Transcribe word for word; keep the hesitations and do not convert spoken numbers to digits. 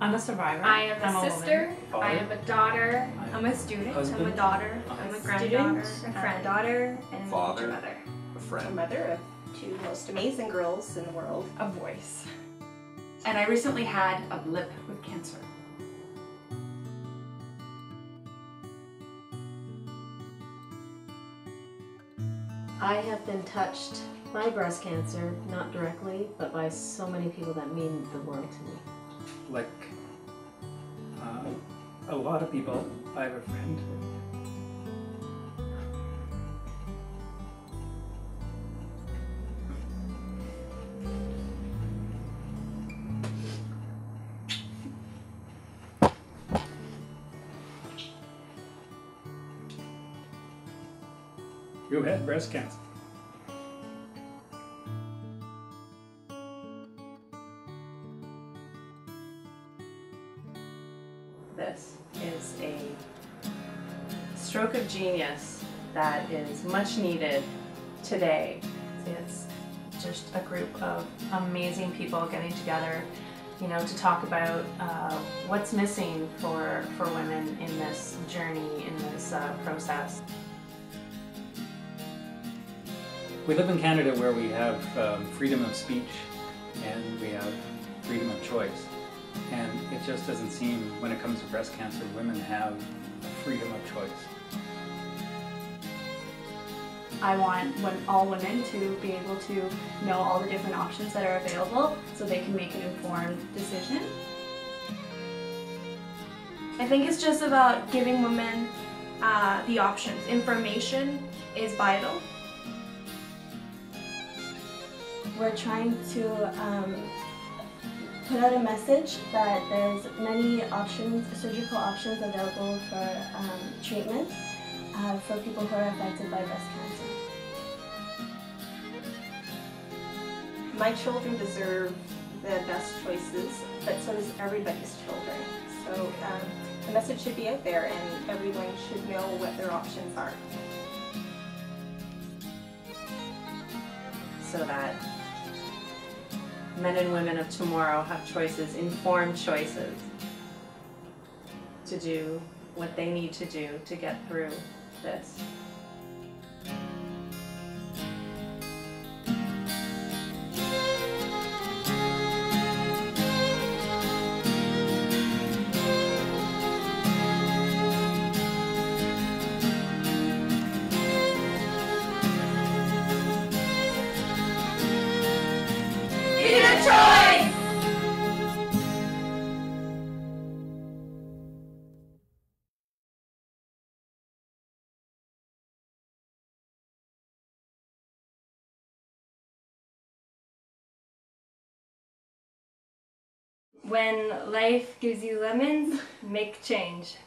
I'm a survivor. I am a I'm sister. A I am a daughter. I'm, I'm a student. Husband. I'm a daughter. I'm a, a granddaughter. A granddaughter. And father. A mother. A friend. A mother of two most amazing girls in the world. A voice. And I recently had a blip with cancer. I have been touched by breast cancer, not directly, but by so many people that mean the world to me. Like uh, a lot of people, I have a friend. You had breast cancer. This is a stroke of genius that is much needed today. It's just a group of amazing people getting together, you know, to talk about uh, what's missing for, for women in this journey, in this uh, process. We live in Canada where we have um, freedom of speech and we have freedom of choice, and it just doesn't seem, when it comes to breast cancer, women have freedom of choice. I want all women to be able to know all the different options that are available so they can make an informed decision. I think it's just about giving women uh, the options. Information is vital. We're trying to um, put out a message that there's many options, surgical options available for um, treatment uh, for people who are affected by breast cancer. My children deserve the best choices, but so does everybody's children. So um, the message should be out there and everyone should know what their options are. So that men and women of tomorrow have choices, informed choices, to do what they need to do to get through this. Choice! When life gives you lemons, make change.